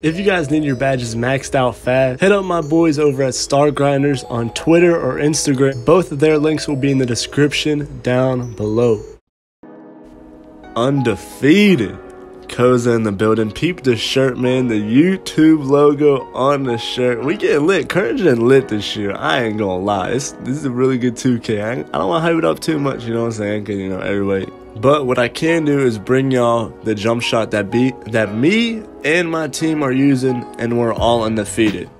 If you guys need your badges maxed out fast, hit up my boys over at Stargrinders on Twitter or Instagram. Both of their links will be in the description down below. Undefeated. Koza in the building. Peep the shirt, man. The YouTube logo on the shirt. We getting lit. Courage and lit this year. I ain't gonna lie. This is a really good 2K. I don't want to hype it up too much, you know what I'm saying? Because, you know, everybody. But what I can do is bring y'all the jump shot that me and my team are using, and we're all undefeated.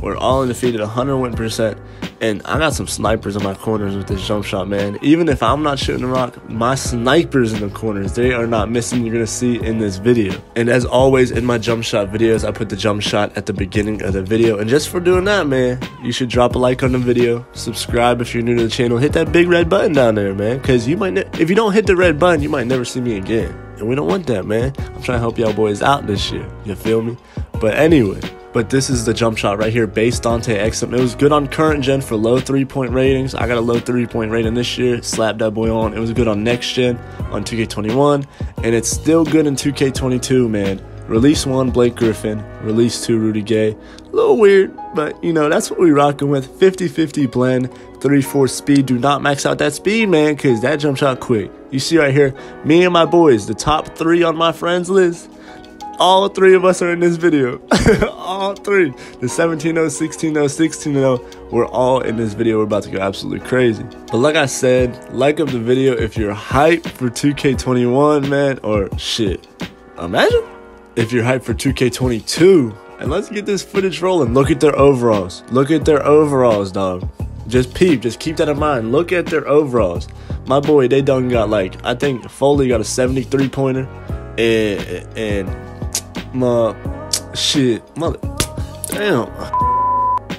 We're all undefeated 101%. And I got some snipers in my corners with this jump shot, man. Even if I'm not shooting the rock, my snipers in the corners, they are not missing. You're going to see in this video. And as always, in my jump shot videos, I put the jump shot at the beginning of the video. And just for doing that, man, you should drop a like on the video. Subscribe if you're new to the channel. Hit that big red button down there, man. Because if you don't hit the red button, you might never see me again. And we don't want that, man. I'm trying to help y'all boys out this year. You feel me? But anyway. But this is the jump shot right here, base Dante Exum. It was good on current gen for low three-point ratings. I got a low three-point rating this year. Slapped that boy on. It was good on next gen, on 2K21. And it's still good in 2K22, man. Release 1, Blake Griffin. Release 2, Rudy Gay. A little weird, but, you know, that's what we rocking with. 50-50 blend, 3-4 speed. Do not max out that speed, man, because that jump shot quick. You see right here, me and my boys, the top 3 on my friends list. All 3 of us are in this video. All 3. The 17-0, 16-0, 16-0. We're all in this video. We're about to go absolutely crazy. But like I said, like up the video if you're hyped for 2K21, man. Or shit. Imagine if you're hyped for 2K22. And let's get this footage rolling. Look at their overalls. Look at their overalls, dog. Just peep. Just keep that in mind. Look at their overalls. My boy, they done got like, I think Foley got a 73-pointer. And my shit, mother damn,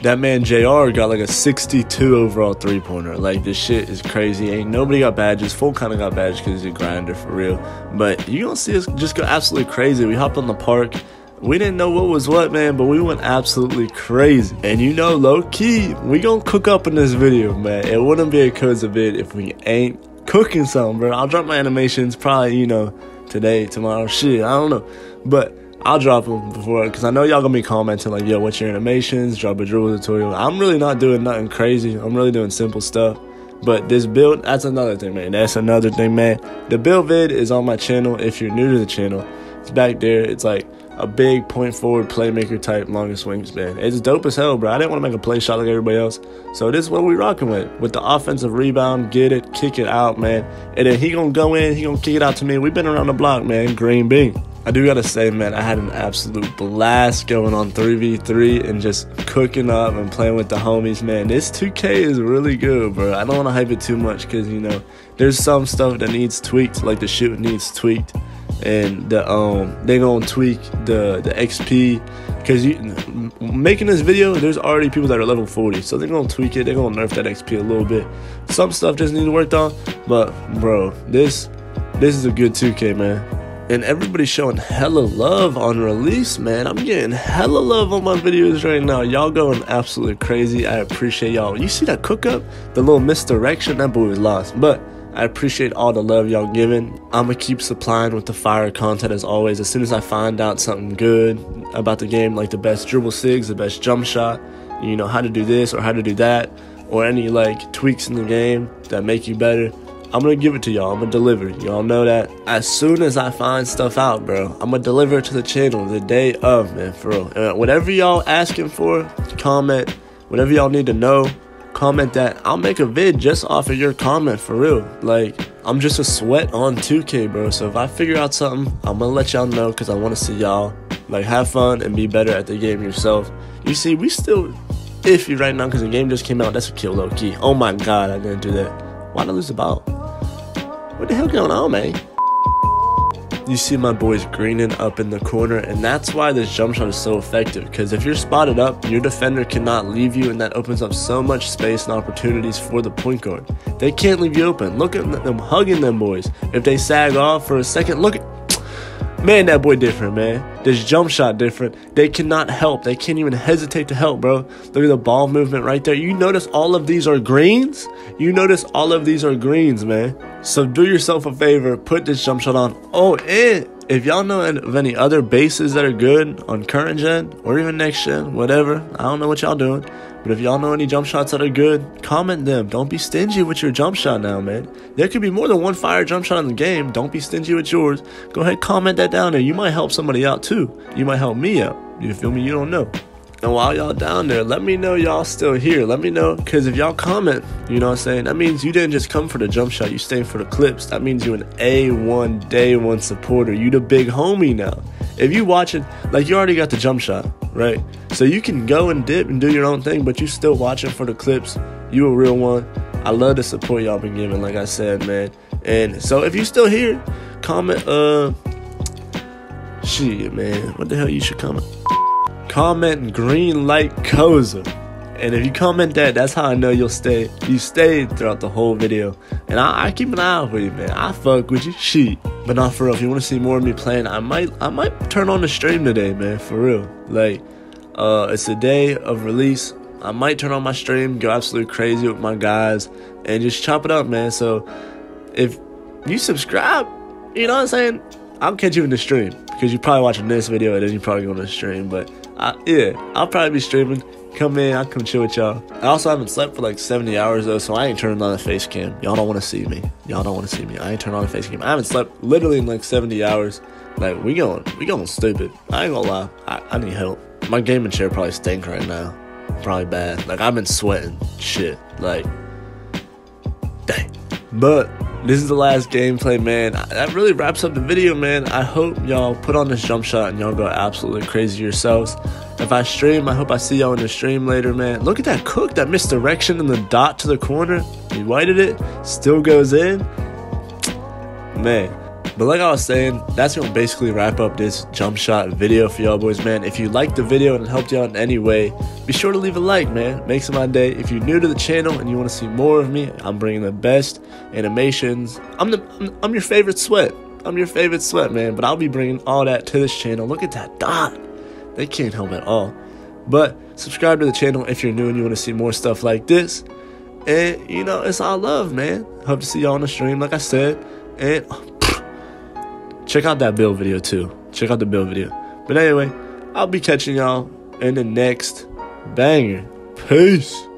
that man JR got like a 62 overall three-pointer. Like, this shit is crazy. Ain't nobody got badges. Full kind of got badges because he's a grinder for real, but you gonna see us just go absolutely crazy. We hopped on the park. We didn't know what was what, man, but we went absolutely crazy. And you know, low-key, we gonna cook up in this video, man. It wouldn't be a Koza vid if we ain't cooking something, bro. I'll drop my animations probably, you know, today, tomorrow, shit, I don't know, but I'll drop them before, because I know y'all gonna be commenting like, yo, what's your animations? Drop a dribble tutorial. I'm really not doing nothing crazy. I'm really doing simple stuff. But this build, that's another thing, man. That's another thing, man. The build vid is on my channel. If you're new to the channel, it's back there. It's like a big point forward playmaker type, longest wingspan. It's dope as hell, bro. I didn't want to make a play shot like everybody else. So this is what we rocking with the offensive rebound. Get it, kick it out, man. And then he gonna go in, he gonna kick it out to me. We've been around the block, man. Green B. I do gotta say, man, I had an absolute blast going on 3v3 and just cooking up and playing with the homies, man. This 2K is really good, bro. I don't want to hype it too much because, you know, there's some stuff that needs tweaked, like the shooting needs tweaked, and the they gonna tweak the XP, because you making this video, there's already people that are level 40, so they're gonna tweak it. They're gonna nerf that XP a little bit. Some stuff just needs worked on, but bro, this is a good 2K, man. And everybody's showing hella love on release, man. I'm getting hella love on my videos right now. Y'all going absolutely crazy. I appreciate y'all. You see that cook up? The little misdirection? That boy was lost. But I appreciate all the love y'all giving. I'm going to keep supplying with the fire content as always. As soon as I find out something good about the game, like the best dribble sigs, the best jump shot, you know, how to do this or how to do that, or any like tweaks in the game that make you better, I'm gonna give it to y'all. I'm gonna deliver. Y'all know that. As soon as I find stuff out, bro, I'm gonna deliver it to the channel the day of, man, for real. Whatever y'all asking for, comment. Whatever y'all need to know, comment that. I'll make a vid just off of your comment, for real. Like, I'm just a sweat on 2K, bro. So if I figure out something, I'm gonna let y'all know, because I want to see y'all like have fun and be better at the game yourself. You see, we still iffy right now because the game just came out. That's a kill, low key. Oh my god, I didn't do that. Why'd I lose the ball? What the hell going on, man? You see my boys greening up in the corner, and that's why this jump shot is so effective, because if you're spotted up, your defender cannot leave you, and that opens up so much space and opportunities for the point guard. They can't leave you open. Look at them hugging them boys. If they sag off for a second, look at... Man, that boy different, man. This jump shot different. They cannot help. They can't even hesitate to help, bro. Look at the ball movement right there. You notice all of these are greens? You notice all of these are greens, man. So do yourself a favor, put this jump shot on. Oh, and If y'all know of any other bases that are good on current gen or even next gen, whatever, I don't know what y'all doing, but if y'all know any jump shots that are good, comment them. Don't be stingy with your jump shot now, man. There could be more than one fire jump shot in the game. Don't be stingy with yours. Go ahead, comment that down there. You might help somebody out too. You might help me out. You feel me? You don't know. And while y'all down there, let me know y'all still here. Let me know, because if y'all comment, you know what I'm saying, that means you didn't just come for the jump shot. You stayed for the clips. That means you an A1 day one supporter. You the big homie now. If you watching, like, you already got the jump shot, right? So you can go and dip and do your own thing, but you still watching for the clips. You a real one. I love the support y'all been giving, like I said, man. And so if you still here, comment, shit, man, what the hell you should comment? Comment green light Koza, and if you comment that, that's how I know you'll stay. You stayed throughout the whole video, and I keep an eye out for you, man. I fuck with you, shit. But not for real. If you want to see more of me playing, I might turn on the stream today, man. For real, like, it's the day of release. I might turn on my stream, go absolutely crazy with my guys, and just chop it up, man. So if you subscribe, you know what I'm saying, I'll catch you in the stream, because you're probably watching this video and then you're probably going to stream, but. I'll probably be streaming. Come in, I'll come chill with y'all. I also haven't slept for like 70 hours though, so I ain't turning on the face cam. Y'all don't want to see me. I ain't turning on the face cam. I haven't slept literally in like 70 hours. Like, we going stupid. I ain't gonna lie. I need help. My gaming chair probably stink right now. Probably bad. Like, I've been sweating. Shit. Like, dang. But this is the last gameplay, man. That really wraps up the video, man. I hope y'all put on this jump shot and y'all go absolutely crazy yourselves. If I stream, I hope I see y'all in the stream later, man. Look at that cook, that misdirection in the dot to the corner. He whited it, still goes in. Man. But like I was saying, that's going to basically wrap up this jump shot video for y'all boys, man. If you liked the video and it helped y'all in any way, be sure to leave a like, man. Makes it my day. If you're new to the channel and you want to see more of me, I'm bringing the best animations. I'm your favorite sweat. I'm your favorite sweat, man. But I'll be bringing all that to this channel. Look at that dot. They can't help at all. But subscribe to the channel if you're new and you want to see more stuff like this. And, you know, it's all love, man. Hope to see y'all on the stream, like I said. And... check out that build video too. Check out the build video. But anyway, I'll be catching y'all in the next banger. Peace.